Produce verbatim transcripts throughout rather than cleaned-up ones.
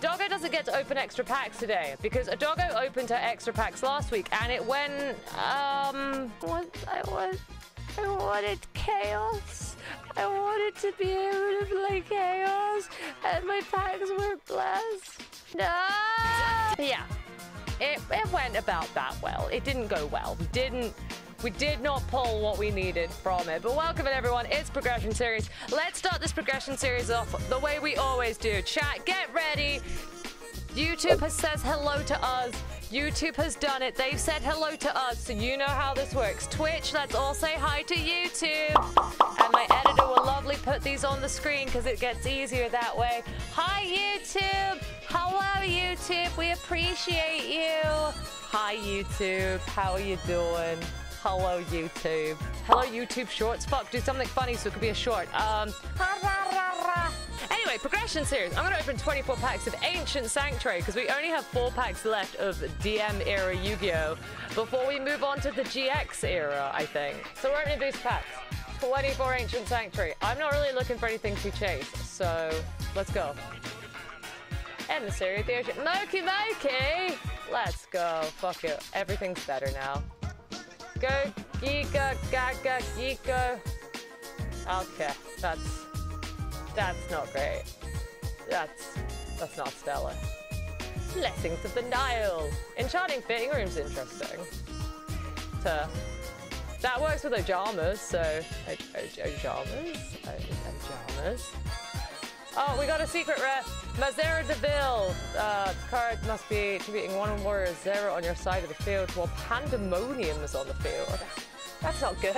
Adogo doesn't get to open extra packs today because Adogo opened her extra packs last week and it went, um, what, I was, I wanted chaos. I wanted to be able to play chaos and my packs were blessed. No! Yeah, it, it went about that well. It didn't go well. We didn't, we did not pull what we needed from it. But welcome in everyone, it's Progression Series. Let's start this Progression Series off the way we always do. Chat, get ready. YouTube has says hello to us. YouTube has done it. They've said hello to us, so you know how this works. Twitch, let's all say hi to YouTube. And my editor will lovely put these on the screen because it gets easier that way. Hi, YouTube. Hello, YouTube. We appreciate you. Hi, YouTube. How are you doing? Hello, YouTube. Hello, YouTube shorts. Fuck, do something funny so it could be a short. Um... Anyway, Progression Series. I'm going to open twenty-four packs of Ancient Sanctuary because we only have four packs left of D M-era Yu-Gi-Oh! Before we move on to the G X-era, I think. So we're opening these packs. twenty-four Ancient Sanctuary. I'm not really looking for anything to chase, so let's go. And the Series of the Ocean. Mokey Moki! Let's go. Fuck it. Everything's better now. Go, Giga, Gaga, Giga. Okay, that's... That's not great. That's that's not stellar. Blessings of the Nile. Enchanted Fitting Room's interesting. To, that works with Ojamas, so Ojamas, Ojamas. Oh, we got a secret rare. Mazera Deville. Uh, the card must be defeating one or more Zera on your side of the field while Pandemonium is on the field. That's not good.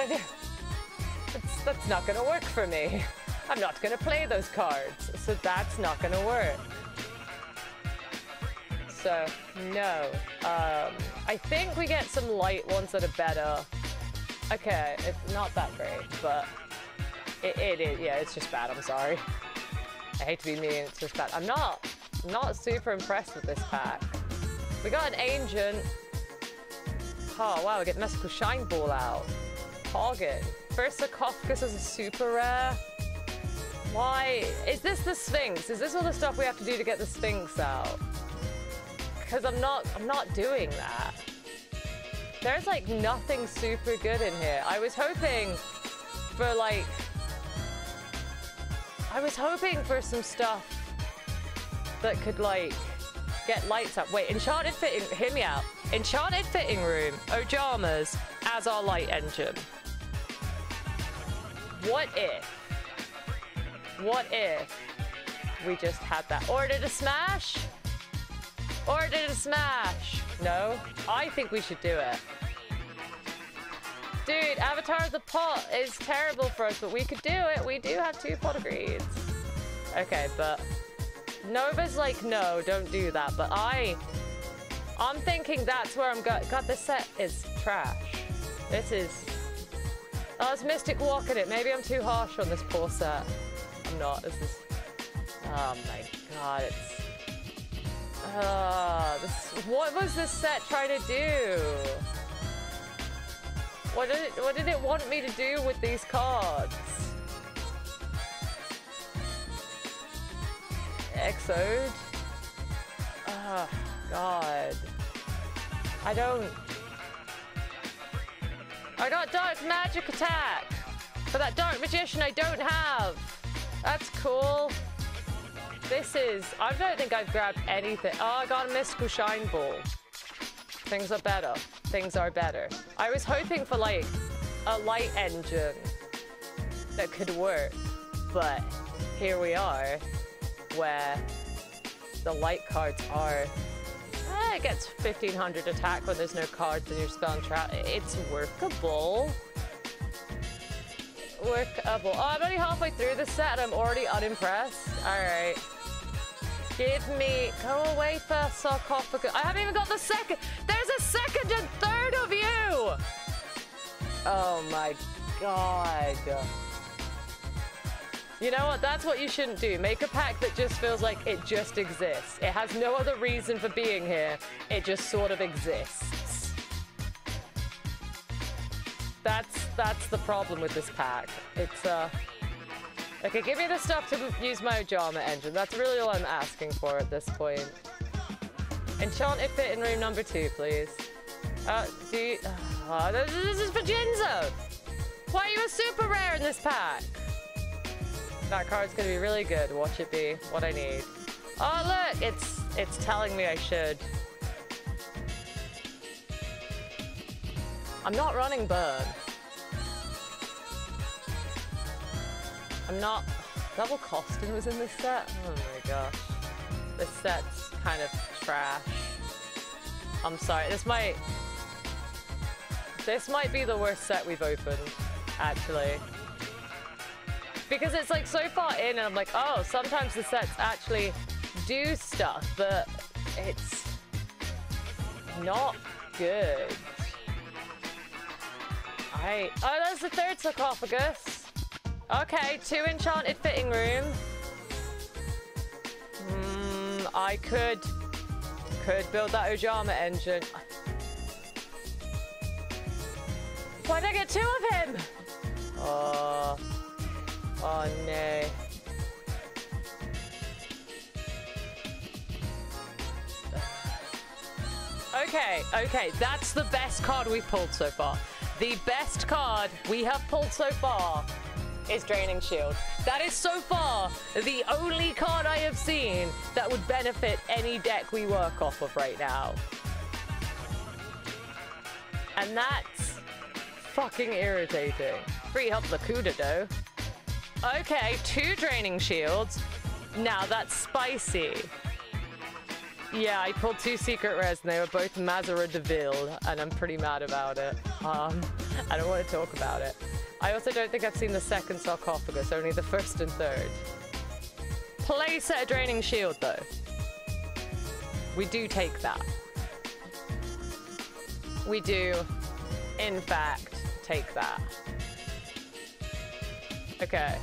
That's, that's not gonna work for me. I'm not going to play those cards, so that's not going to work. So, no. Um, I think we get some light ones that are better. Okay, it's not that great, but it, it is. Yeah, it's just bad. I'm sorry. I hate to be mean. It's just bad. I'm not, not super impressed with this pack. We got an Ancient. Oh, wow. We get Mystical Shine Ball out. Target. First Sarcophagus is a super rare. Why? Is this the Sphinx? Is this all the stuff we have to do to get the Sphinx out? Because I'm not, I'm not doing that. There's like nothing super good in here. I was hoping for like... I was hoping for some stuff that could like get lights up. Wait, Enchanted Fitting... Hear me out. Enchanted Fitting Room, Ojamas, as our light engine. What if... What if we just had that? Order to smash? Order to smash? No? I think we should do it. Dude, Avatar of the Pot is terrible for us, but we could do it. We do have two Pot of Greeds. Okay, but Nova's like, no, don't do that. But I, I'm thinking that's where I'm going. God, this set is trash. This is, oh, it's Mystic Walk in it. Maybe I'm too harsh on this poor set. Not this is oh my god, it's uh this what was this set trying to do? What did it what did it want me to do with these cards? Exode? Oh god. I don't I got Dark Magic Attack! But that Dark Magician I don't have! That's cool. This is... I don't think I've grabbed anything. Oh, I got a Mystical Shine Ball. Things are better. Things are better. I was hoping for, like, a light engine that could work. But here we are, where the light cards are... Eh, it gets fifteen hundred attack when there's no cards and you're spell and trap. It's workable. Workable. Oh, I'm only halfway through this set and I'm already unimpressed. Alright. Give me... Go away first, Sarcophagus. I haven't even got the second... There's a second and third of you! Oh my god. You know what? That's what you shouldn't do. Make a pack that just feels like it just exists. It has no other reason for being here. It just sort of exists. That's that's the problem with this pack. It's uh Okay, give me the stuff to use my Ojama engine. That's really all I'm asking for at this point. Enchanted Fitting Room number two, please. Uh, do you, uh, this is for Jinzo! Why are you a super rare in this pack? That card's gonna be really good. Watch it be what I need. Oh, look! It's, it's telling me I should. I'm not running Bird. I'm not... Double Costume was in this set? Oh my gosh. This set's kind of trash. I'm sorry, this might... This might be the worst set we've opened, actually. Because it's like so far in and I'm like, oh, sometimes the sets actually do stuff, but it's not good. Alright. Oh, that's the third sarcophagus. Okay, two Enchanted Fitting Room. Mm, I could... Could build that Ojama engine. Why'd I get two of him? Oh... Oh, no. Okay, okay, that's the best card we've pulled so far. The best card we have pulled so far is Draining Shield. That is so far the only card I have seen that would benefit any deck we work off of right now. And that's fucking irritating. Free help Lakuda, though. Okay, two Draining Shields. Now that's spicy. Yeah, I pulled two secret rares and they were both Mazera Deville, and I'm pretty mad about it. Um, I don't want to talk about it. I also don't think I've seen the second sarcophagus, only the first and third. Play set a Draining Shield, though. We do take that. We do, in fact, take that. Okay.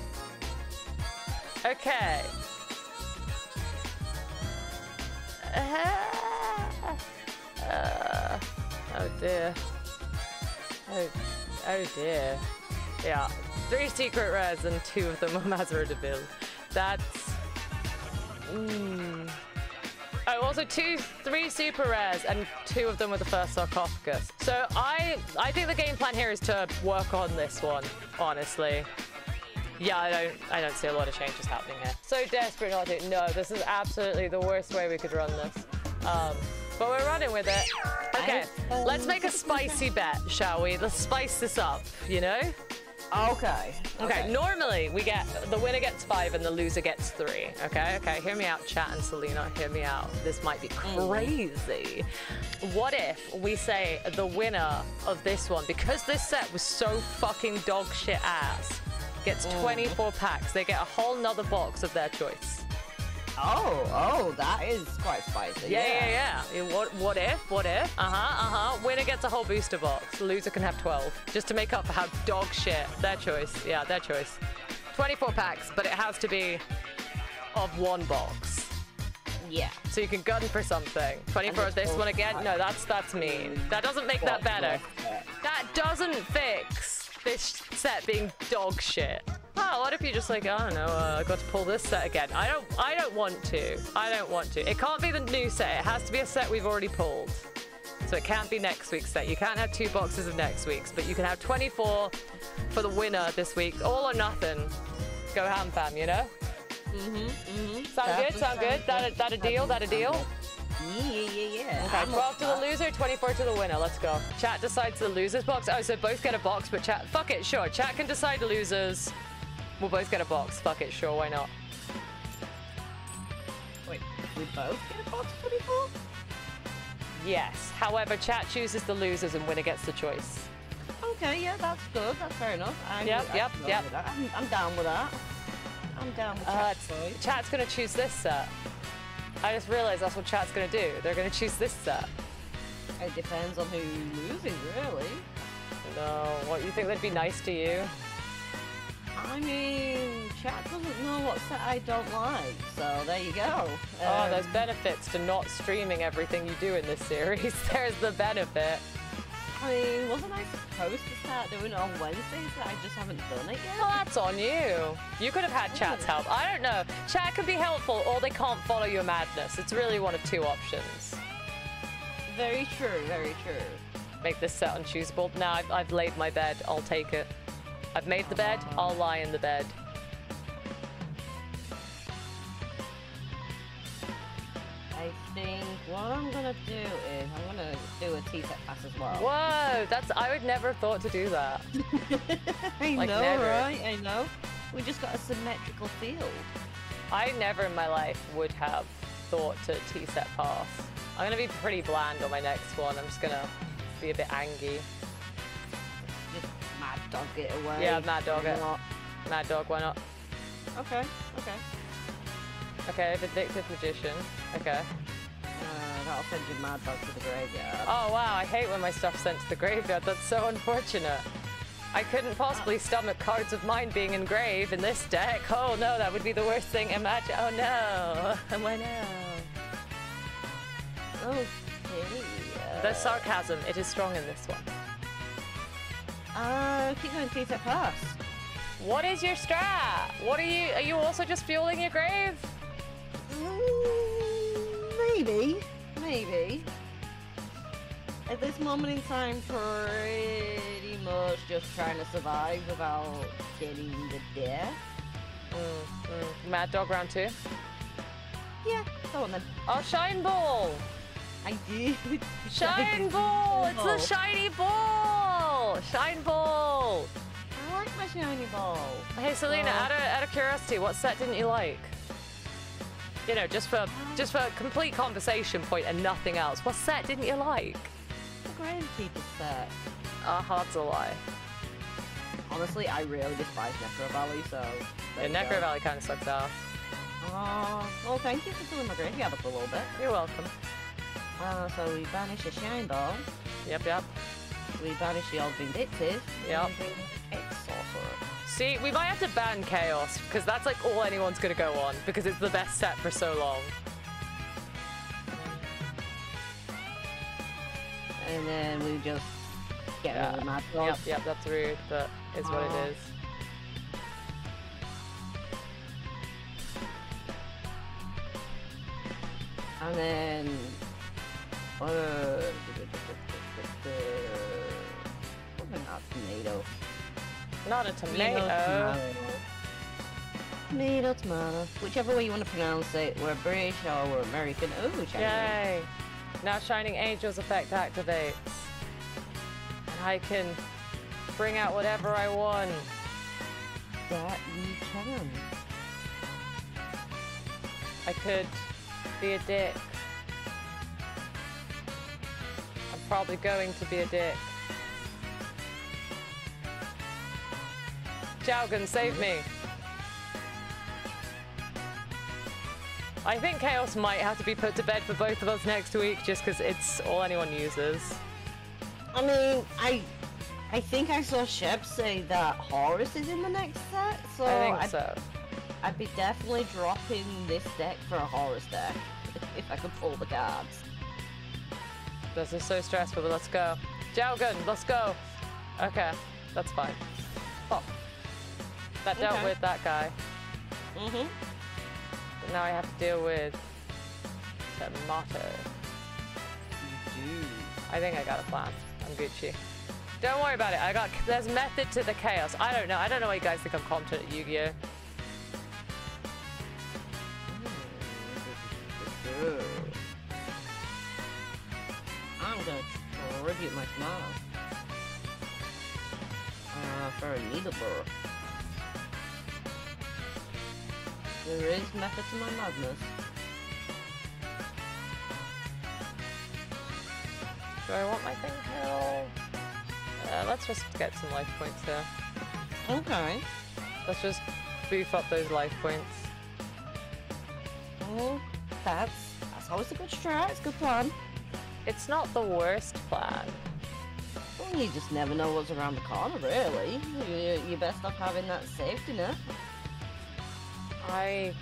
Okay. Uh, uh, oh dear. Oh, oh dear. Yeah. Three secret rares and two of them are Mazera Deville. That's... Mm. Oh, also two, three super rares and two of them were the first sarcophagus. So I, I think the game plan here is to work on this one, honestly. Yeah, I don't, I don't see a lot of changes happening here. So desperate not to. No, this is absolutely the worst way we could run this. Um, but we're running with it. Okay, let's make a spicy bet, shall we? Let's spice this up, you know? Okay. Okay, okay. Normally we get, the winner gets five and the loser gets three. Okay, okay, hear me out, chat and Selena, hear me out. This might be crazy. Mm. What if we say the winner of this one, because this set was so fucking dog shit ass, gets twenty-four packs. They get a whole nother box of their choice. Oh, oh, that is quite spicy. Yeah, yeah, yeah. yeah. What, what if, what if? Uh-huh, uh-huh. Winner gets a whole booster box. Loser can have twelve. Just to make up for how dog shit. Their choice. Yeah, their choice. twenty-four packs, but it has to be of one box. Yeah. So you can gun for something. twenty-four of this one again? Time. No, that's, that's mean. That doesn't make that better. That doesn't fix this set being dog shit. Oh, what if you just like, I don't know, uh, I got to pull this set again. I don't, I don't want to. I don't want to. It can't be the new set. It has to be a set we've already pulled. So it can't be next week's set. You can't have two boxes of next week's, but you can have twenty-four for the winner this week. All or nothing. Go ham fam, you know? Mm-hmm, mm-hmm. Sound that good? Sound good? That a, that a deal? That a deal? Yeah, yeah, yeah, yeah. Okay, twelve to the loser, twenty-four to the winner. Let's go. Chat decides the loser's box. Oh, so both get a box, but chat... Fuck it, sure. Chat can decide the losers. We'll both get a box. Fuck it, sure. Why not? Wait, we both get a box twenty-four? Yes. However, chat chooses the losers and winner gets the choice. Okay, yeah, that's good. That's fair enough. I'm, yep, I'm yep, yep. I'm, I'm down with that. I'm down with uh, chat. Chat's going to choose this set. I just realised that's what chat's going to do. They're going to choose this set. It depends on who's losing, really. No, what, you think that'd be nice to you? I mean, chat doesn't know what set I don't like, so there you go. Oh, um, there's benefits to not streaming everything you do in this series. There's the benefit. I mean, wasn't I supposed to start doing it on Wednesdays, but I just haven't done it yet? Well, that's on you. You could have had chat's help. I don't know. Chat could be helpful, or they can't follow your madness. It's really one of two options. Very true, very true. Make this set unchoosable. Now I've, I've laid my bed. I'll take it. I've made the bed. I'll lie in the bed. I think what I'm gonna do is I'm gonna do a T-set pass as well. Whoa, that's, I would never have thought to do that. I like, know, never. Right? I know. We just got a symmetrical field. I never in my life would have thought to T-set pass. I'm gonna be pretty bland on my next one. I'm just gonna be a bit angy. Just mad dog it away. Yeah, mad dog it. Mad dog, why not? Okay, okay. Okay, Vindictive Magician. Okay. Uh, that'll send your mad dog to the graveyard. Oh wow, I hate when my stuff's sent to the graveyard. That's so unfortunate. I couldn't possibly stomach cards of mine being engraved in this deck. Oh no, that would be the worst thing. Imagine. Oh no. Why no? Okay. Uh... The sarcasm, it is strong in this one. Uh, keep going, please, at first. What is your strat? What are you, are you also just fueling your grave? Maybe, maybe. At this moment in time, pretty much just trying to survive without getting the death. Mm, mm. Mad Dog round two? Yeah, go on then. Oh, Shine Ball! I did. Shine Ball! It's a shiny ball! Shine Ball! I like my shiny ball. Hey, Selena, oh. out, of, out of curiosity, what set didn't you like? You know, just for just for complete conversation point and nothing else. What set didn't you like? The Grave Keeper set. Ah, hard to lie. Honestly, I really despise Necro Valley, so. Yeah, Necro go. Valley kind of sucks ass. Oh, well, thank you for filling my graveyard up a little bit. You're welcome. Uh, so we banish a Shine Ball. Yep, yep. We banish the old Vindictive. Yep. Ex-Sorcerer. See, we might have to ban Chaos, because that's like all anyone's going to go on, because it's the best set for so long. And then we just get yeah. rid of Mad Dog. Yep, yep, that's rude, but it's uh, what it is. And then... Uh, probably not tomato. Not a tomato. Tomato, tomato. Tomato, whichever way you want to pronounce it, we're British or we're American. Ooh, shiny. Yay. Now Shining Angel's effect activates. And I can bring out whatever I want. That you can. I could be a dick. I'm probably going to be a dick. Jalgan, save me. I think Chaos might have to be put to bed for both of us next week, just because it's all anyone uses. I mean, I I think I saw Shep say that Horus is in the next set, so... I think I'd, so. I'd be definitely dropping this deck for a Horus deck, if I could pull the cards. This is so stressful, but let's go. Jalgan, let's go. Okay, that's fine. Pop. That dealt okay. with that guy. Mm-hmm. But now I have to deal with tomato. You do. I think I got a plan. I'm Gucci. Don't worry about it. I got. There's method to the chaos. I don't know. I don't know why you guys think I'm competent at Yu-Gi-Oh. I'm gonna tribute my smile. Uh, for a needle burr. There is method to my madness. Do I want my thing held? Uh, let's just get some life points there. Okay. Let's just beef up those life points. Oh, that's, that's always a good strat. It's a good plan. It's not the worst plan. Well, you just never know what's around the corner, really. You're, you're best off having that safety net. I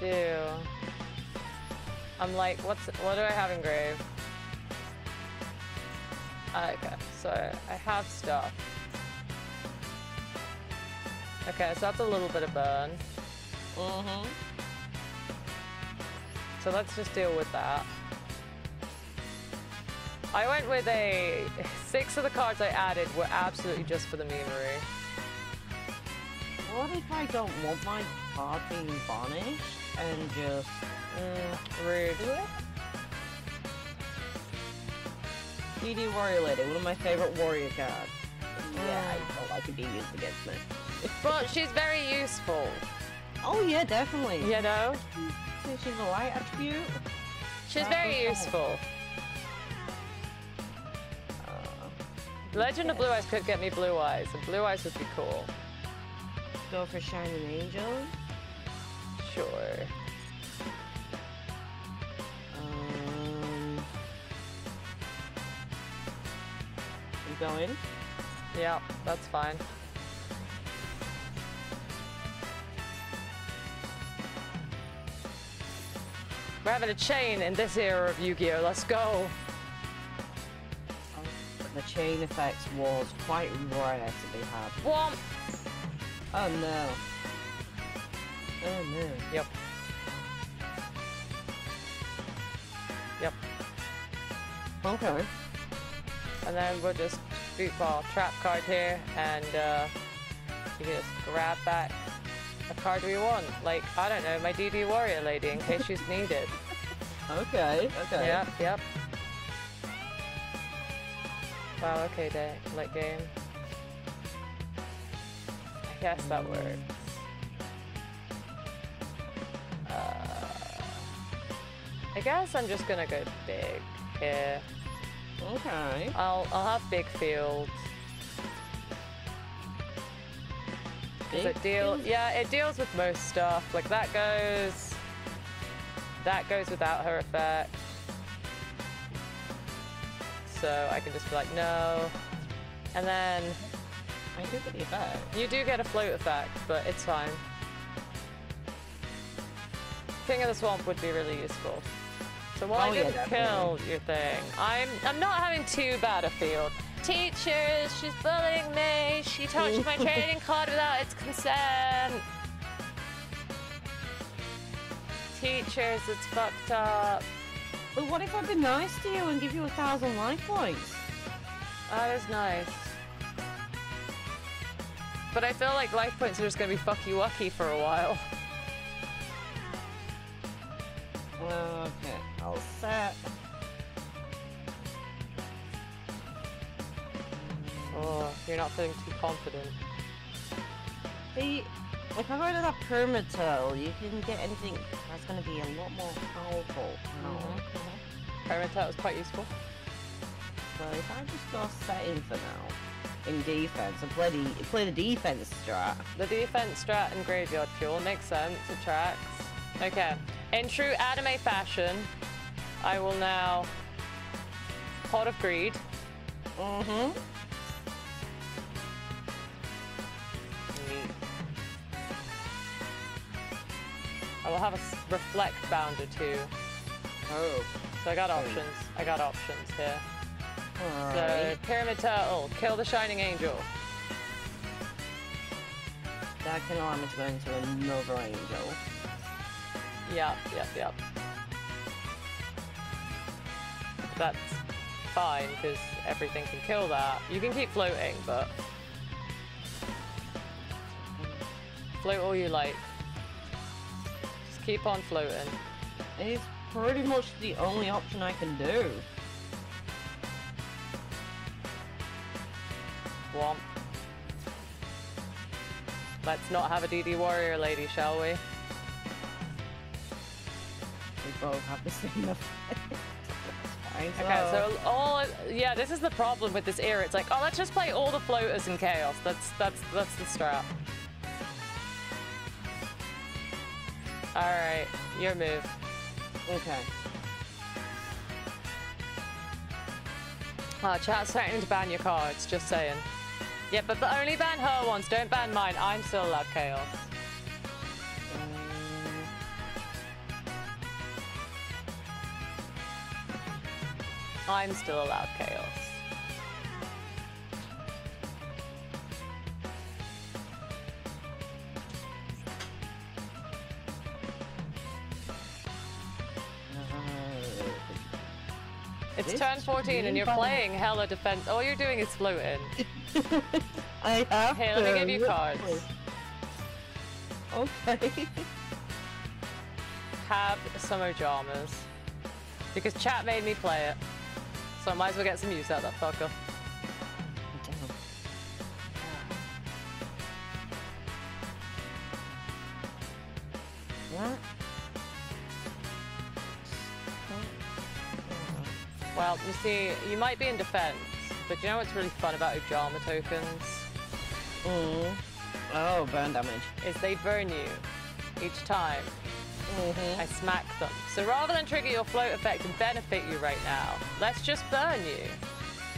do. I'm like, what's what do I have engraved? Okay, so I have stuff. Okay, so that's a little bit of burn. Mm-hmm. So let's just deal with that. I went with a... Six of the cards I added were absolutely just for the memery. What if I don't want my card being banished and just... Mm, rude. D D Warrior Lady, one of my favorite warrior cards. Yeah, I don't like it being used against me. But she's very useful. Oh yeah, definitely. You know? She's a light attribute. She's that very useful. Uh, Legend yeah. of Blue Eyes could get me Blue Eyes, and Blue Eyes would be cool. Go for Shining Angel? Sure. Um, you going? Yeah, that's fine. We're having a chain in this era of Yu-Gi-Oh! Let's go! The chain effect was quite rare to be had. Womp! Oh no. Oh no. Yep. Yep. Okay. And then we'll just football trap card here, and uh, you can just grab back a card we want, like, I don't know, my D D Warrior Lady, in case she's needed. Okay, okay. Yep, yep. Wow, okay, day, late game. I guess that works. Uh, I guess I'm just gonna go big here. Okay. I'll, I'll have big field. It deals, yeah, it deals with most stuff. Like that goes, that goes without her effect. So I can just be like, no. And then I do get the effect. You do get a float effect, but it's fine. King of the Swamp would be really useful. So why oh, didn't yeah, kill your thing? I'm, I'm not having too bad a field. Teachers, she's bullying me. She touched my trading card without its consent. Teachers, it's fucked up. But what if I've been nice to you and give you a thousand life points? That is nice. But I feel like life points are just going to be fucky-wucky for a while. Okay, all set. Oh, you're not feeling too confident. See, if I go to that Pyramid Turtle, you can get anything that's going to be a lot more powerful. Mm-hmm. Mm-hmm. Pyramid Turtle's quite useful. So if I just go set in for now, in defense, and play the, play the defense strat. The defense strat and graveyard fuel makes sense, it tracks. Okay, in true anime fashion, I will now Pot of Greed. Mm-hmm. I will have a Reflect Bounder too. Oh. So I got options. I got options here. All right. So Pyramid Turtle, kill the Shining Angel. That can allow me to go into another angel. Yep, yep, yep. That's fine, because everything can kill that. You can keep floating, but... Float all you like. Keep on floating. It's pretty much the only option I can do. Womp. Let's not have a D D Warrior Lady, shall we? We both have the same effect. Okay, so all yeah, this is the problem with this era. It's like, oh, let's just play all the floaters in chaos. That's that's that's the strat. All right, your move. Okay. Oh, chat's threatening to ban your cards, just saying. Yeah, but, but only ban her ones, don't ban mine. I'm still allowed chaos. Um... I'm still allowed chaos. It's this turn fourteen and you're button. playing hella defense. All you're doing is floating. I have Hey, to. let me give you cards. Okay. Have some Ojamas. Because chat made me play it. So I might as well get some use out of that fucker. What? Well, you see, you might be in defense, but you know what's really fun about Ojama tokens? Mm. Oh, burn damage. Is they burn you each time mm-hmm. I smack them. So rather than trigger your float effect and benefit you right now, let's just burn you.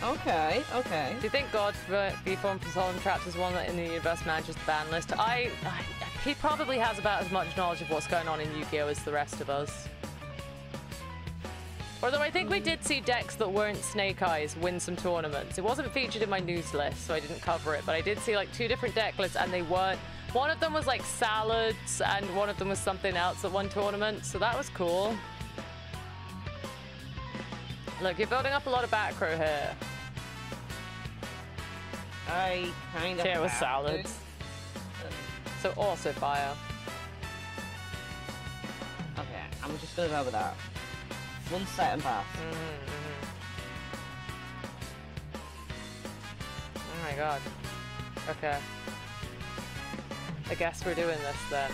Okay, okay. Do you think God's reform for Solemn Traps is one that in the universe manages the ban list? I, I, he probably has about as much knowledge of what's going on in Yu-Gi-Oh! As the rest of us. Although I think we did see decks that weren't Snake Eyes win some tournaments. It wasn't featured in my news list, so I didn't cover it, but I did see like two different deck lists and they weren't. One of them was like Salads and one of them was something else at one tournament, so that was cool. Look, you're building up a lot of back row here. I kind of... Here with Salads. So also fire. Okay, I'm just gonna go with that. One set and pass. Mm-hmm, mm-hmm. Oh my god. Okay. I guess we're doing this then.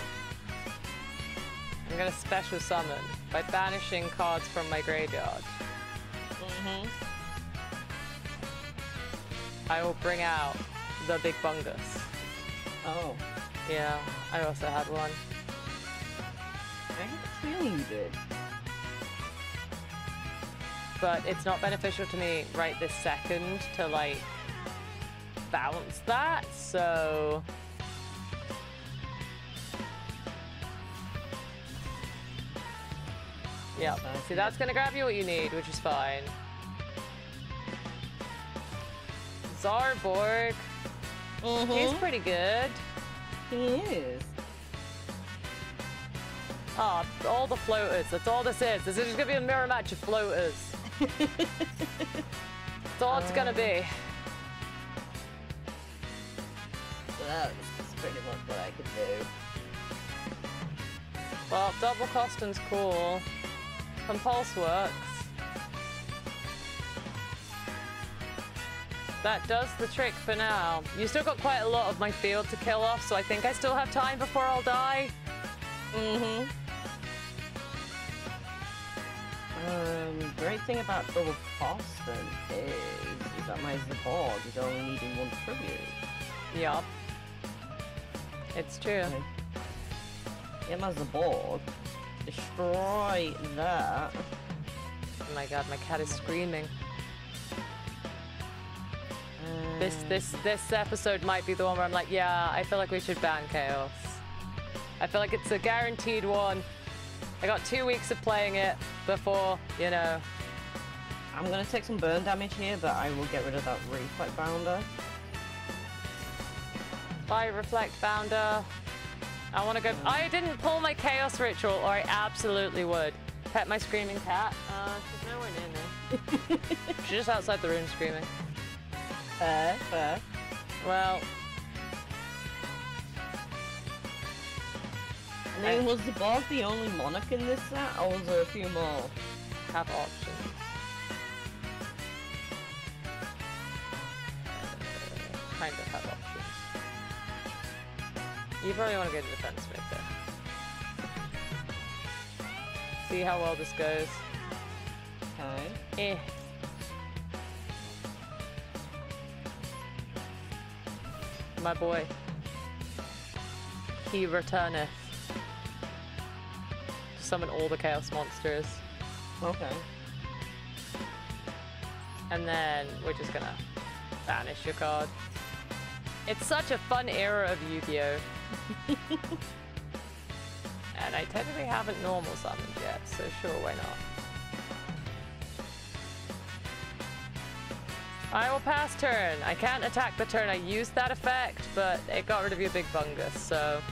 I'm gonna special summon by banishing cards from my graveyard. Mm-hmm. I will bring out the Big Bungus. Oh. Yeah, I also had one. I didn't feel you did. But it's not beneficial to me right this second to like bounce that, so yeah. See, that's gonna grab you what you need, which is fine. Zaborg, mm-hmm. he's pretty good. He is. Ah, oh, all the floaters. That's all this is. This is just gonna be a mirror match of floaters. That's all it's um, gonna be. That's pretty much what I could do. Well, double costume's cool. Compulse works. That does the trick for now. You still got quite a lot of my field to kill off, so I think I still have time before I'll die. Mm-hmm. Um, great thing about Double Costume is that my Zaborg is only needing one tribute. Yup. It's true. Okay. Get my Zaborg. Destroy that. Oh my god, my cat is screaming. Um, this, this, this episode might be the one where I'm like, yeah, I feel like we should ban Chaos. I feel like it's a guaranteed one. I got two weeks of playing it before, you know. I'm going to take some burn damage here, but I will get rid of that Reflect Bounder. Bye, Reflect Bounder. I want to go... Um, I didn't pull my Chaos Ritual, or I absolutely would. Pet my screaming cat. Uh, she's nowhere near me. She's just outside the room screaming. Fair, fair. Well... I mean, was the boss the only monarch in this set, or was there a few more? Have options. Uh, kind of have options. You probably want to go to defense right there. See how well this goes. Okay. Eh. My boy. He returneth. Summon all the chaos monsters. Okay. And then we're just gonna banish your card. It's such a fun era of Yu-Gi-Oh! And I technically haven't normal summoned yet, so sure, why not? I will pass turn. I can't attack the turn I used that effect, but it got rid of your Big Bungus, so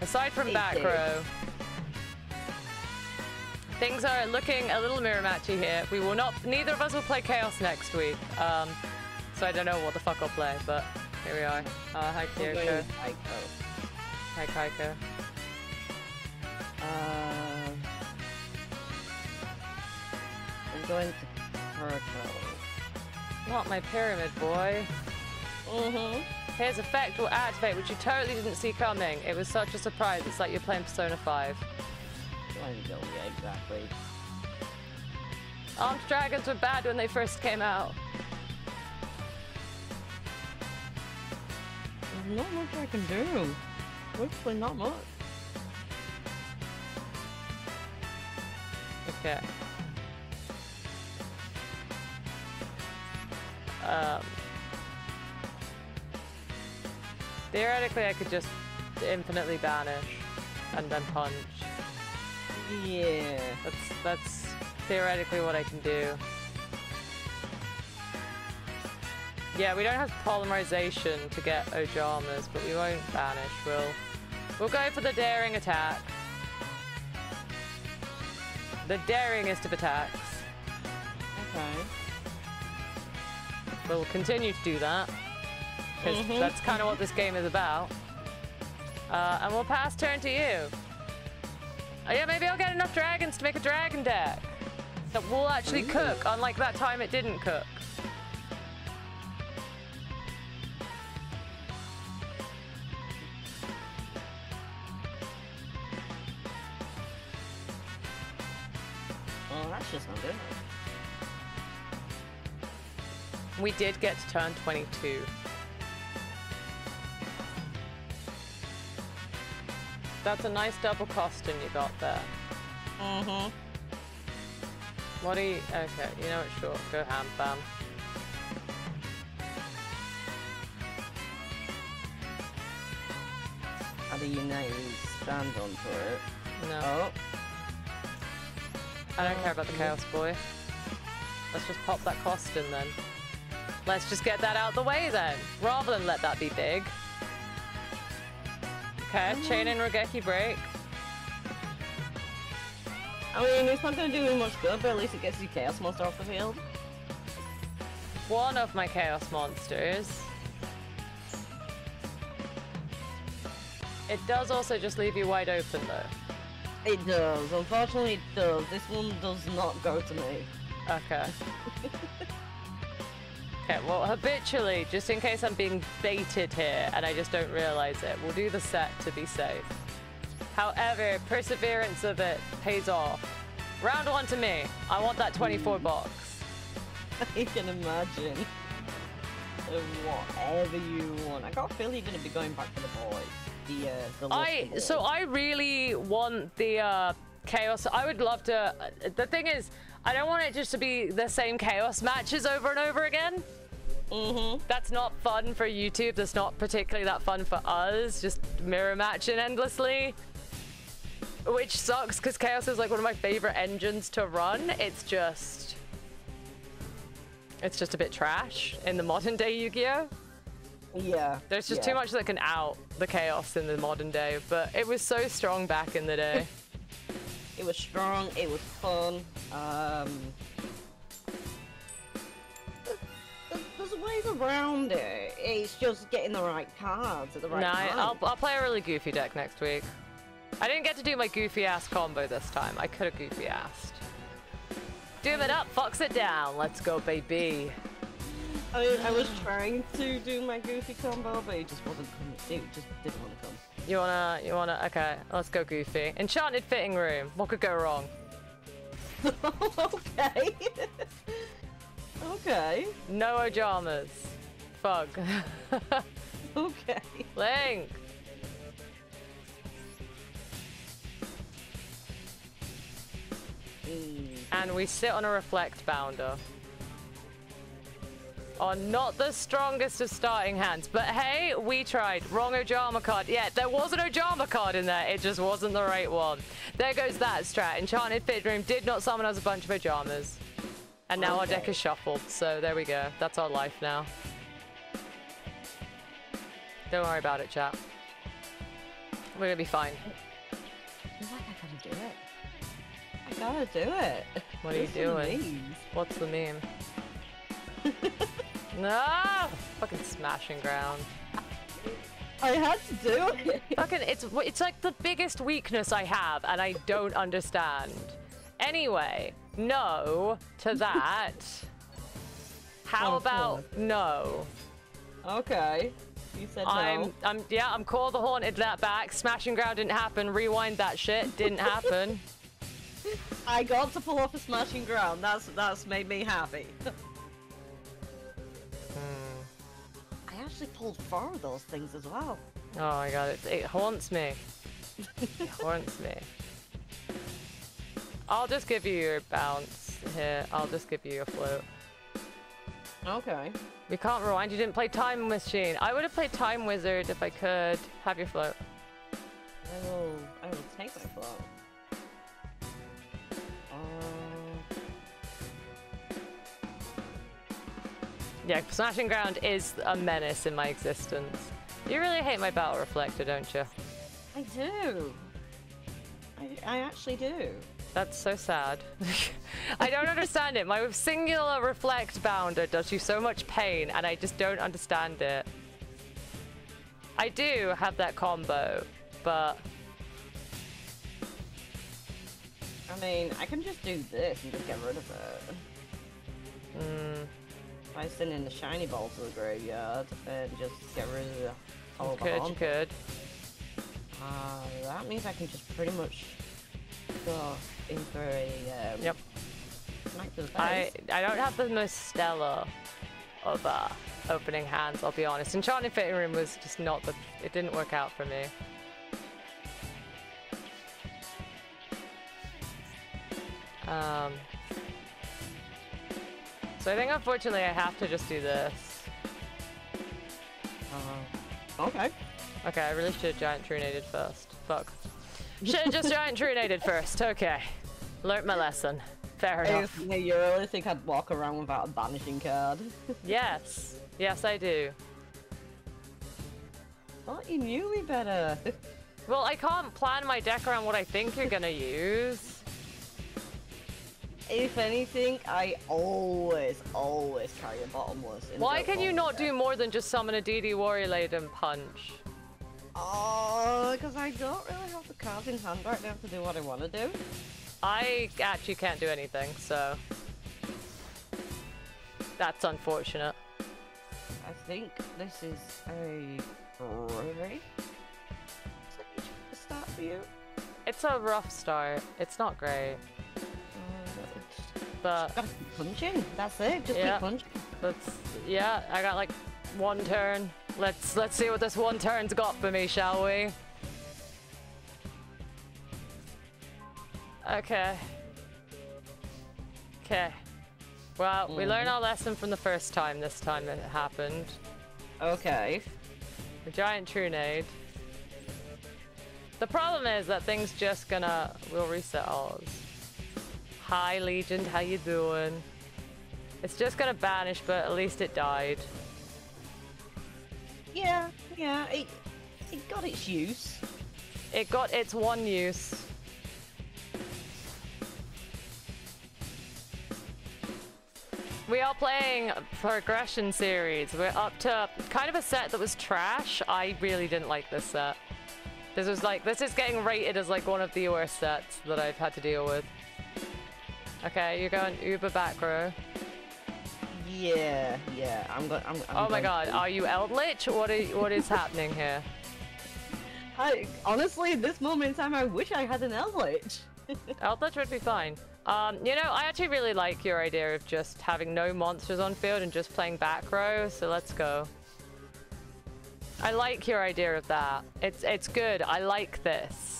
aside from back row, Things are looking a little Miramachi here. We will not, neither of us will play Chaos next week. Um, so I don't know what the fuck I'll play, but here we are. Uh, hi Kyoko. Hi Kaiko. Uh, I'm going to Turtle. Not my pyramid boy. Mm-hmm. His effect will activate, which you totally didn't see coming. It was such a surprise. It's like you're playing Persona five. Yeah, exactly. Armed dragons were bad when they first came out. There's not much I can do. Hopefully not much. Okay. Um. Theoretically, I could just infinitely banish and then punch. Yeah, that's that's theoretically what I can do. Yeah, we don't have polymerization to get Ojamas, but we won't banish. We'll we'll go for the daring attack. The daringest of attacks. Okay. We'll continue to do that because mm-hmm. that's kind of what this game is about. Uh, and we'll pass turn to you. Oh, yeah, maybe I'll get enough dragons to make a dragon deck that will actually Ooh. cook, unlike that time it didn't cook. Well, that's just not good. We did get to turn twenty-two. That's a nice double costume you got there. Mm-hmm. What do you... Okay, you know it's short. Go ham, bam. How do you know you stand onto it? No. Oh. I don't care about the Chaos Boy. Let's just pop that costume then. Let's just get that out the way then, rather than let that be big. Okay, chain and Rogeki break. I mean, it's not going to do much good, but at least it gets your Chaos Monster off the field. One of my Chaos Monsters. It does also just leave you wide open, though. It does. Unfortunately, it does. This one does not go to me. Okay. Okay, well, habitually, just in case I'm being baited here and I just don't realize it, we'll do the set to be safe. However, perseverance of it pays off. Round one to me. I want that twenty-four box. I can imagine. Whatever you want. I got a feeling you're going to be going back for the boy. The, uh, the I, boy. So I really want the uh, Chaos. I would love to... Uh, the thing is, I don't want it just to be the same Chaos matches over and over again. Mm-hmm. That's not fun for YouTube. That's not particularly that fun for us. Just mirror matching endlessly, which sucks because Chaos is like one of my favorite engines to run. It's just, it's just a bit trash in the modern day Yu-Gi-Oh. Yeah. There's just yeah. too much that can out the Chaos in the modern day, but it was so strong back in the day. It was strong. It was fun. Um, there's, there's ways around it. It's just getting the right cards at the right nah, time. I'll, I'll play a really goofy deck next week. I didn't get to do my goofy ass combo this time. I could have goofy assed. Doom it up, fox it down. Let's go, baby. I, mean, I was trying to do my goofy combo, but it just wasn't coming. It just didn't want to come. You wanna, you wanna, okay, let's go goofy. Enchanted Fitting Room, what could go wrong? Okay. Okay. No Ojamas. Fuck. Okay. Link! Mm. And we sit on a Reflect Bounder. Are not the strongest of starting hands, but hey, we tried. Wrong Ojama card. Yeah, there was an Ojama card in there. It just wasn't the right one. There goes that strat. Enchanted Fit Room did not summon us a bunch of Ojamas. And now okay. our deck is shuffled, so there we go. That's our life now. Don't worry about it, chat. We're gonna be fine. I feel like I gotta do it. I gotta do it. What are you doing? What's the meme? No! Fucking smashing ground. I had to do it. Fucking, it's it's like the biggest weakness I have, and I don't understand. Anyway, no to that. How oh, about God. no? Okay. You said no. I'm, I'm, yeah, I'm Call the Haunted that back. Smashing ground didn't happen. Rewind that shit. Didn't happen. I got to pull off a smashing ground. That's that's made me happy. Hmm. I actually pulled four of those things as well. Oh my god, it, it haunts me. It haunts me. I'll just give you your bounce here. I'll just give you your float. Okay. We can't rewind. You didn't play Time Machine. I would have played Time Wizard if I could. Have your float. I will. I will take my float. Yeah, Smashing Ground is a menace in my existence. You really hate my Battle Reflector, don't you? I do. I, I actually do. That's so sad. I don't understand it. My singular Reflect Bounder does you so much pain, and I just don't understand it. I do have that combo, but... I mean, I can just do this and just get rid of it. Mm. I send in the shiny ball to the graveyard and just get rid of the whole bomb. You could, you could. Uh, that means I can just pretty much go in for a um, yep. smack to the face. I, I don't have the most stellar of uh, opening hands, I'll be honest. Enchanted Fitting Room was just not the... It didn't work out for me. Um... So I think unfortunately I have to just do this. Uh, okay. Okay, I really should have giant truncated first. Fuck. Should have just giant truncated first. Okay. Learned my lesson. Fair enough. Yeah, you really think I'd walk around without a banishing card? Yes. Yes, I do. Thought you knew me better. Well, I can't plan my deck around what I think you're gonna use. If anything, I always, always carry a bottomless. Why can you not do more than just summon a D D Warrior Lady and punch? Oh, because I don't really have the cards in hand right now to do what I want to do. I actually can't do anything, so... That's unfortunate. I think this is a... Great start for you. It's a rough start. It's not great. But just keep punching. That's it. Just yeah. keep punching. Let's, yeah, I got like one turn. Let's let's see what this one turn's got for me, shall we? Okay. Okay. Well, mm. we learned our lesson from the first time. This time it happened. Okay. A giant Trunade. The problem is that thing's just gonna. We'll reset ours. Hi Legion, how you doing? It's just gonna banish, but at least it died. Yeah, yeah, it, it got its use. It got its one use. We are playing Progression Series. We're up to kind of a set that was trash. I really didn't like this set. This was like, this is getting rated as like one of the worst sets that I've had to deal with. Okay, you're going uber back row. Yeah, yeah, I'm going. I'm, I'm oh my god, to... are you Eldlich? What is what is happening here? I honestly, at this moment in time, I wish I had an Eldlich. Eldlich would be fine. Um, you know, I actually really like your idea of just having no monsters on field and just playing back row. So let's go. I like your idea of that. It's it's good. I like this.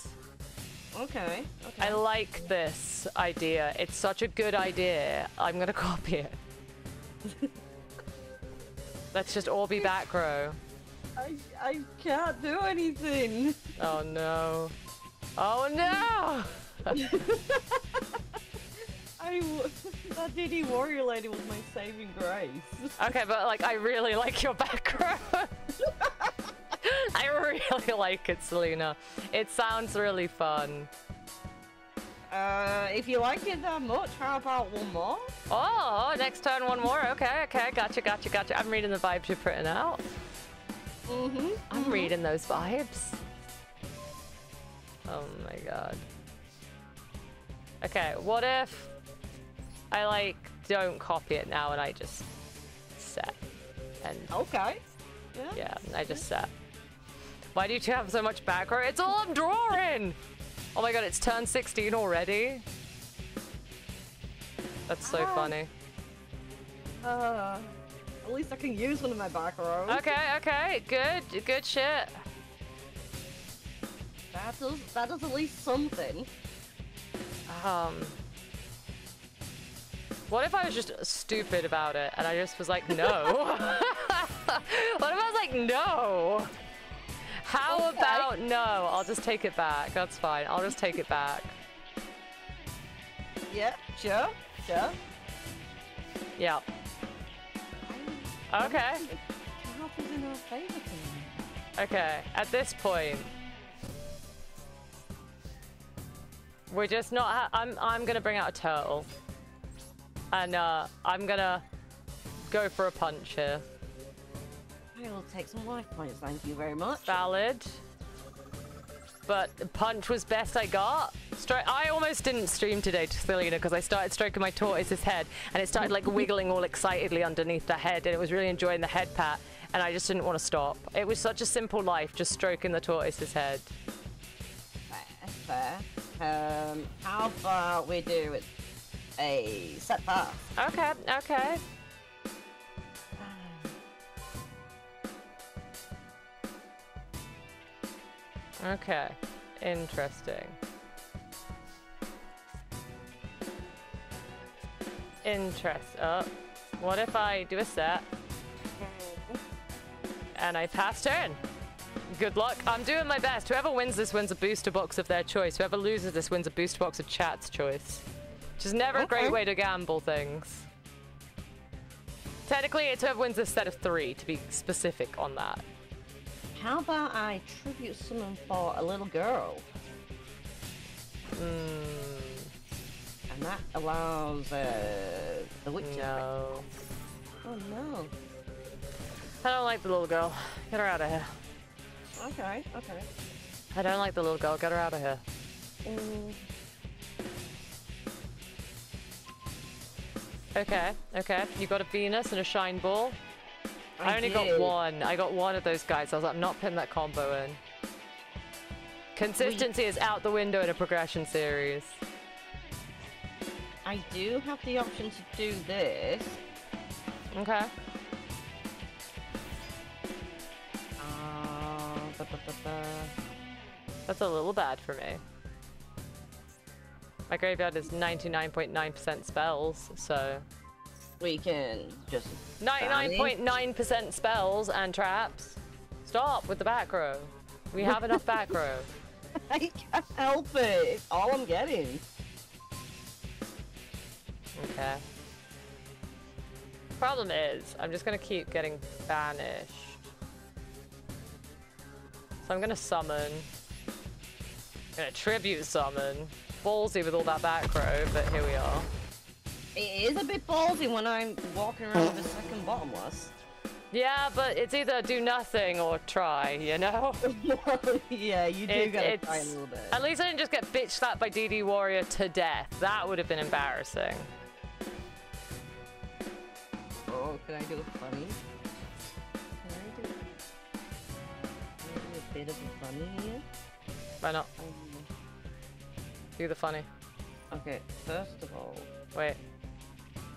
Okay, okay. I like this idea. It's such a good idea. I'm gonna copy it. Let's just all be back row. I I can't do anything. Oh no. Oh no! I that D D Warrior Lady was my saving grace. Okay, but like I really like your back row. I really like it, Selena. It sounds really fun. Uh, if you like it that much, how about one more? Oh, next turn one more. Okay, okay, gotcha, gotcha, gotcha. I'm reading the vibes you're putting out. Mm-hmm. I'm mm-hmm. reading those vibes. Oh my god. Okay, what if I like don't copy it now and I just set? And okay. Yeah. Yeah, I just set. Why do you two have so much back row? It's all I'm drawing! Oh my god, it's turn sixteen already. That's so ah. funny. Uh, at least I can use one of my back rows. Okay, okay, good, good shit. That does, that does at least something. Um, what if I was just stupid about it and I just was like, no? What if I was like, no? How okay. about no? I'll just take it back. That's fine. I'll just take it back. Yeah, sure, sure. Yeah. Okay. Okay, at this point, we're just not. Ha I'm. I'm gonna bring out a turtle, and uh, I'm gonna go for a punch here. I'll take some life points, thank you very much. Valid. But punch was best I got. Stri I almost didn't stream today to Selena because I started stroking my tortoise's head and it started like wiggling all excitedly underneath the head and it was really enjoying the head pat and I just didn't want to stop. It was such a simple life, just stroking the tortoise's head. Fair, fair. Um, how far we do with a set path? Okay, okay. Okay, interesting. Interest up. Oh, what if I do a set and I pass turn? Good luck. I'm doing my best. Whoever wins this wins a booster box of their choice. Whoever loses this wins a booster box of chat's choice. Which is never okay. a great way to gamble things. Technically, it's whoever wins this set of three, to be specific on that. How about I tribute summon for a little girl? Mm. And that allows uh, the witch. No. Oh no. I don't like the little girl. Get her out of here. Okay, okay. I don't like the little girl. Get her out of here. Mm. Okay, okay. You got a Venus and a Shine Ball. I, I only do. got one. I got one of those guys. I was like, I'm not putting that combo in. Consistency we... is out the window in a progression series. I do have the option to do this. Okay. Uh, ba, ba, ba, ba. That's a little bad for me. My graveyard is ninety-nine point nine percent spells, so... We can just... ninety-nine point nine percent spells and traps. Stop with the back row. We have enough back row. I can't help it. It's all I'm getting. Okay. Problem is, I'm just going to keep getting banished. So I'm going to summon. I'm going to tribute summon. Ballsy with all that back row, but here we are. It is a bit ballsy when I'm walking around with a second bottomless. Yeah, but it's either do nothing or try, you know? Yeah, you do it, gotta try a little bit. At least I didn't just get bitch slapped by D D Warrior to death. That would have been embarrassing. Oh, can I do a funny? Can I do, can I do a bit of a funny here? Why not? Um, do the funny. Okay, first of all... Wait.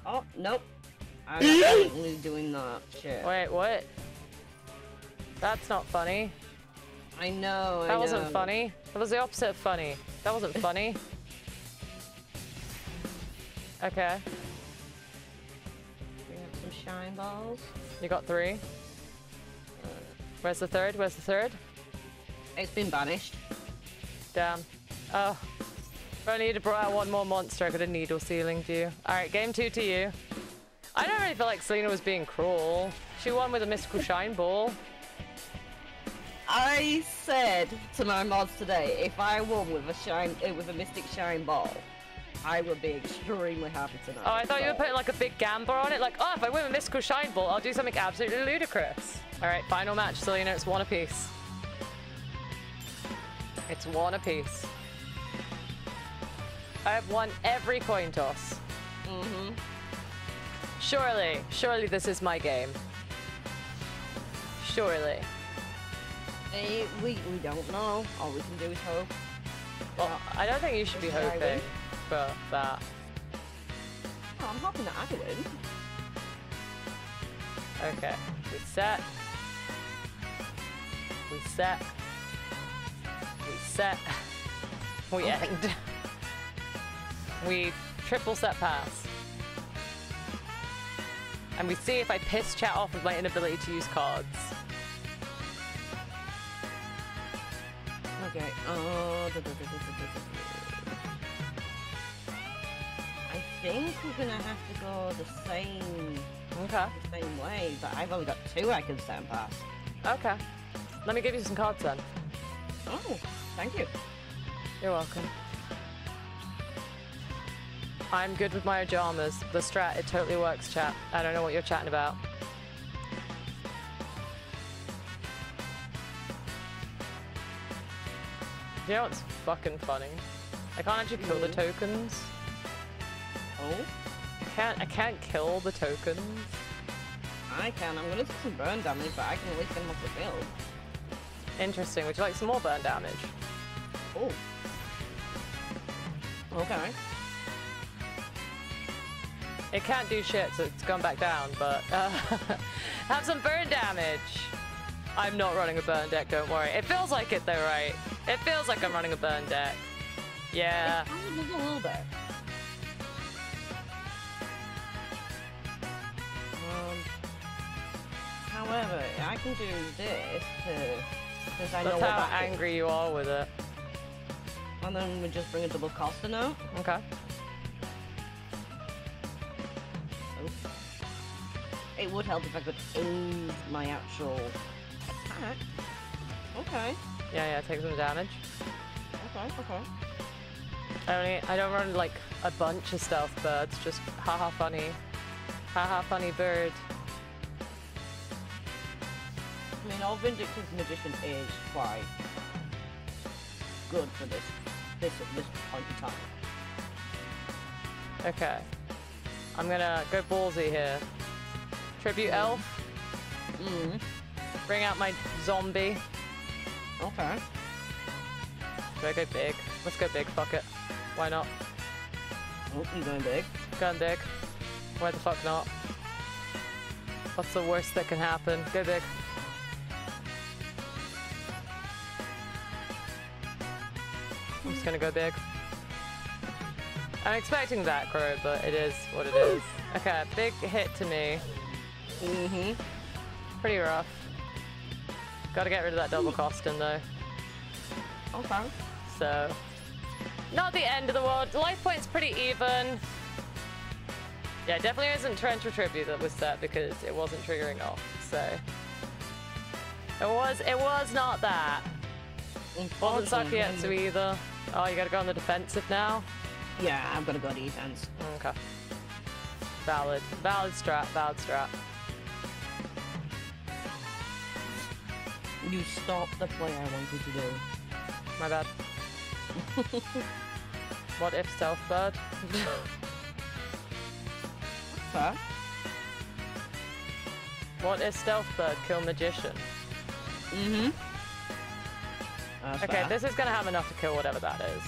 Oh, nope. I'm definitely doing that shit. Wait, what? That's not funny. I know, That I wasn't know. funny. That was the opposite of funny. That wasn't funny. Okay. We have some shine balls. You got three. Where's the third? Where's the third? It's been banished. Damn. Oh. If only you'd have brought out one more monster, I could have needle sealinged you. Alright, game two to you. I don't really feel like Selena was being cruel. She won with a mystical shine ball. I said to my mods today, if I won with a shine, uh, with a Mystic Shine Ball, I would be extremely happy tonight. Oh, I thought so. You were putting like a big gamble on it, like, oh, if I win with Mystical Shine Ball, I'll do something absolutely ludicrous. All right, final match, so you know it's one apiece. It's one apiece. I have won every coin toss. Mm-hmm. Surely, surely this is my game. Surely. Hey, we, we don't know. All we can do is hope. Well, yeah. I don't think you should be hoping for that. Oh, I'm hoping that I can win. Okay, we set. We set. We set. We end. We triple set pass. And we see if I piss chat off with my inability to use cards. Okay. Oh, da, da, da, da, da, da. I think we're gonna have to go the same. Okay. The same way, but I've only got two I can stand past. Okay. Let me give you some cards then. Oh, thank you. You're welcome. I'm good with my Ojamas. The strat, it totally works, chat. I don't know what you're chatting about. You know what's fucking funny? I can't actually kill mm. the tokens. Oh? I can't, I can't kill the tokens. I can. I'm gonna do some burn damage, but I can at least get them off the field. Interesting. Would you like some more burn damage? Oh. Okay. It can't do shit, so it's gone back down, but uh, have some burn damage. I'm not running a burn deck, don't worry. It feels like it though, right? It feels like I'm running a burn deck. Yeah. It's a little bit. Um, however, I can do this too, because I know what that is. That's how angry you are with it. And then we just bring a double costume out. Okay. It would help if I could aim my actual attack. Okay. Yeah, yeah, take some damage. Okay, okay. I only, I don't run like a bunch of stealth birds, just haha funny. Haha funny bird. I mean, our Vindictive Magician is quite good for this, this, at this point in time. Okay. I'm gonna go ballsy here. Tribute mm. elf. Mm. Bring out my zombie. Okay. Do I go big? Let's go big, fuck it. Why not? Oh, I'm going big. Going big. Why the fuck not? What's the worst that can happen? Go big. Mm. I'm just gonna go big. I'm expecting that crow, but it is what it is. Okay, big hit to me. Mm-hmm. Pretty rough. Gotta get rid of that double costume though. Okay. So, not the end of the world. Life point's pretty even. Yeah, it definitely isn't torrential tribute that was set because it wasn't triggering off. So, it was, it was not that. Wasn't Sakietsu either. Oh, you gotta go on the defensive now. Yeah, I've gotta go to defense. Okay. Valid, valid strat, valid strat. You stopped the play I wanted to do. My bad. What if stealth bird? Huh? What if stealth bird kill magician? Mm-hmm. That's okay, fair. This is gonna have enough to kill whatever that is.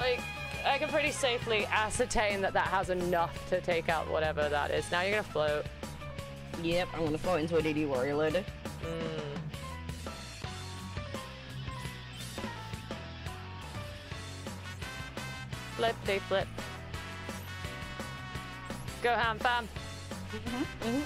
Like, I can pretty safely ascertain that that has enough to take out whatever that is. Now you're gonna float. Yep, I'm gonna float into a D D Warrior Lady. Mm. Flip, they flip. Go ham, fam. Mm-hmm. Mm-hmm.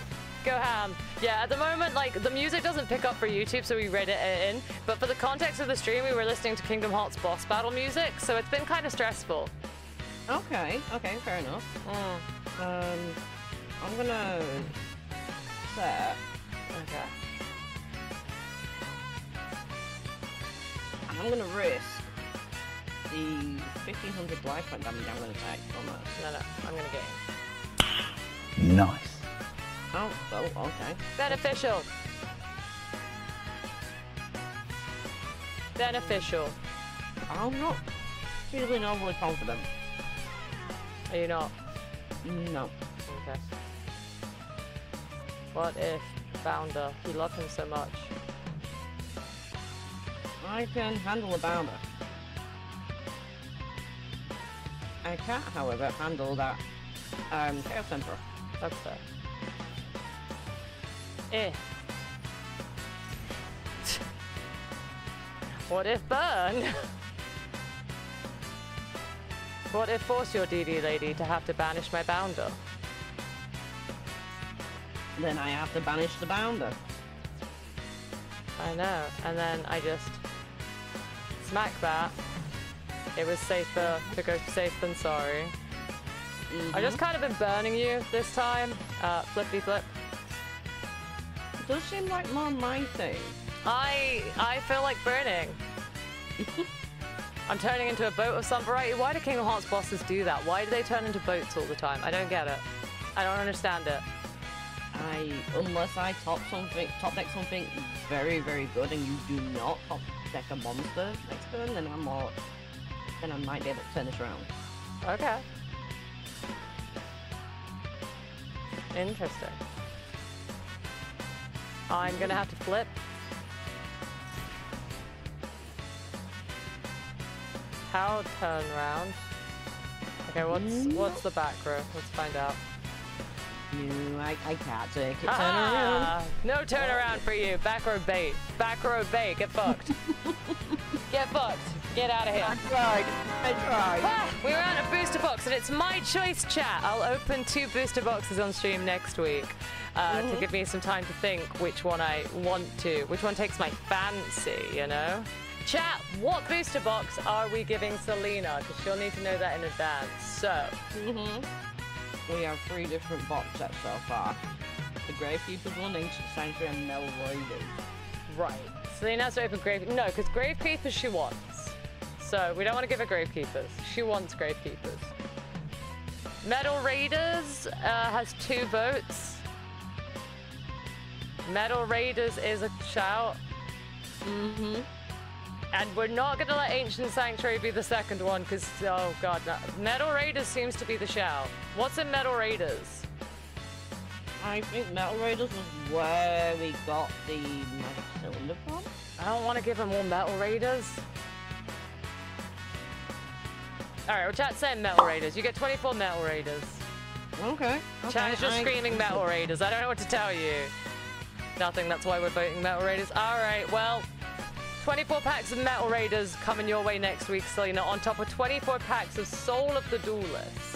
Go ham. Yeah, at the moment, like, the music doesn't pick up for YouTube, so we read it in. But for the context of the stream, we were listening to Kingdom Hearts boss battle music, so it's been kind of stressful. Okay, okay, fair enough. Mm. Um, I'm gonna set. Okay. I'm gonna risk the fifteen hundred lifeline damage I'm gonna take on that. No, no, I'm gonna get it. Nice. Oh, well, okay. Beneficial. Beneficial. I'm not feeling overly confident. Are you not? No. Okay. What if Bounder? He loved him so much. I can handle a Bounder. I can't, however, handle that um, Chaos Emperor. That's fair. Eh. What if burn? What if force your D D lady to have to banish my Bounder? Then I have to banish the Bounder. I know, and then I just smack that. It was safer to go safe than sorry. Mm-hmm. I've just kind of been burning you this time. Uh, flippy flip. It does seem like more my thing. I I feel like burning. I'm turning into a boat of some variety. Why do Kingdom Hearts bosses do that? Why do they turn into boats all the time? I don't get it. I don't understand it. I unless I top something, top deck something very very good, and you do not top deck a monster next turn, then I'm all, then I might be able to turn this around. Okay. Interesting. I'm gonna have to flip. How turn round? Okay, what's what's the back row? Let's find out. No, I, I can't take it. Turn ah, around. No turn around for you. Back row bait. Back row bait. Get fucked. Get fucked. Get out of here. I tried. I tried. Ah, we were on a booster box, and it's my choice, chat. I'll open two booster boxes on stream next week uh, mm-hmm. to give me some time to think which one I want to, which one takes my fancy, you know? Chat, what booster box are we giving Selena? Because she'll need to know that in advance. So. Mm-hmm. We have three different box sets so far. The Grave Keeper's one, Ancient Sanctuary, and Metal Raiders. Right. So they announced to open Grave... No, because Grave Keepers she wants. So we don't want to give her Grave Keepers. She wants Grave Keepers. Metal Raiders uh, has two votes. Metal Raiders is a shout. Mm-hmm. And we're not going to let Ancient Sanctuary be the second one, because, oh god, no. Metal Raiders seems to be the shout. What's in Metal Raiders? I think Metal Raiders was where we got the Magic Cylinder from. I don't want to give them all Metal Raiders. Alright, well, chat's saying Metal Raiders. You get twenty-four Metal Raiders. Okay. okay Chat's just I... screaming Metal Raiders. I don't know what to tell you. Nothing, that's why we're voting Metal Raiders. Alright, well... twenty-four packs of Metal Raiders coming your way next week, Selena, on top of twenty-four packs of Soul of the Duelist.